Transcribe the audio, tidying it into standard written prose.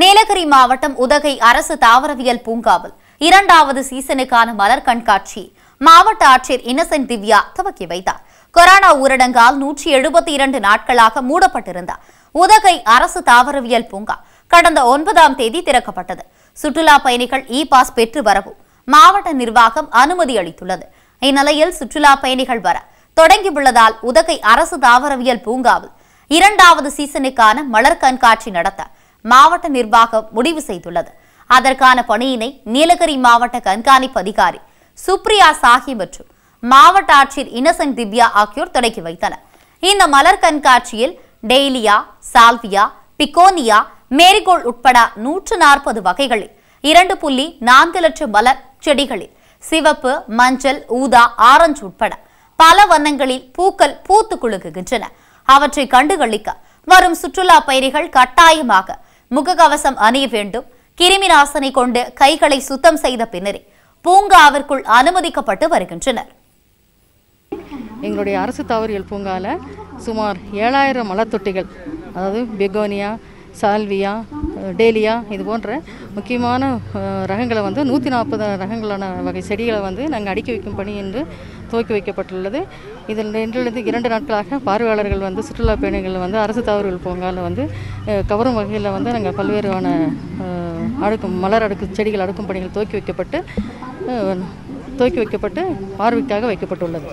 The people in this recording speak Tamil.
நீலகிரி மாவட்டம் உதகை அரசு தாவரவியல் பூங்காவில் இரண்டாவது சீசனுக்கான மலர் கண்காட்சி மாவட்ட ஆட்சியர் இன்னசென்ட் திவ்யா துவக்கி வைத்தார். கொரோனா ஊரடங்கால் 172 நாட்களாக மூடப்பட்டிருந்த உதகை அரசு தாவரவியல் பூங்கா கடந்த 9ஆம் தேதி திறக்கப்பட்டது. சுற்றுலா பயணிகள் இ பாஸ் பெற்று வரவும் மாவட்ட நிர்வாகம் அனுமதி அளித்துள்ளது. இந்நிலையில் சுற்றுலா பயணிகள் வர தொடங்கியுள்ளதால் உதகை அரசு தாவரவியல் பூங்காவில் இரண்டாவது சீசனுக்கான மலர் கண்காட்சி நடத்த மாவட்ட நிர்வாகம் முடிவு செய்துள்ளது. அதற்கான பணியினை நீலகிரி மாவட்ட கண்காணிப்பு அதிகாரி சுப்ரியா சாஹி மற்றும் மாவட்ட ஆட்சியர் இன்னசென்ட் திவ்யா ஆகியோர் தொடங்கி வைத்தனர். இந்த மலர் கண்காட்சியில் டெய்லியா, சால்வியா, பிகோனியா, மேரிகோல் உட்பட 140 வகைகளில் 2.4 லட்சம் மலர் செடிகளில் சிவப்பு, மஞ்சள், ஊதா, ஆரஞ்சு உட்பட பல வண்ணங்களில் பூக்கள் பூத்து குலுங்குகின்றன. அவற்றை கண்டுகளிக்க வரும் சுற்றுலா பயணிகள் கட்டாயமாக முகக்கவசம் அணிய வேண்டும். கிருமி நாசினி கொண்டு கைகளை சுத்தம் செய்த பின்னரே பூங்காவிற்குள் அனுமதிக்கப்பட்டு வருகின்றனர். எங்களுடைய அரசு தாவரியல் பூங்காவில் சுமார் 7000 மலர் தொட்டிகள், அதாவது பெகோனியா, சால்வியா, டேலியா இது போன்ற முக்கியமான ரகங்களை 140 ரகங்களான வகை செடிகளை நாங்கள் அடுக்கி வைக்கும் பணி என்று துவக்கி வைக்கப்பட்டுள்ளது. இதில் 2 நாட்களாக பார்வையாளர்கள் சுற்றுலா பயணிகள் அரசு தாவரவியல் பூங்காவில் கவரும் வகையில் நாங்கள் பல்வேறான மலர் அடுக்கு செடிகள் அடுக்கும் பணிகள் துவக்கி வைக்கப்பட்டு பார்வைக்காக வைக்கப்பட்டுள்ளது.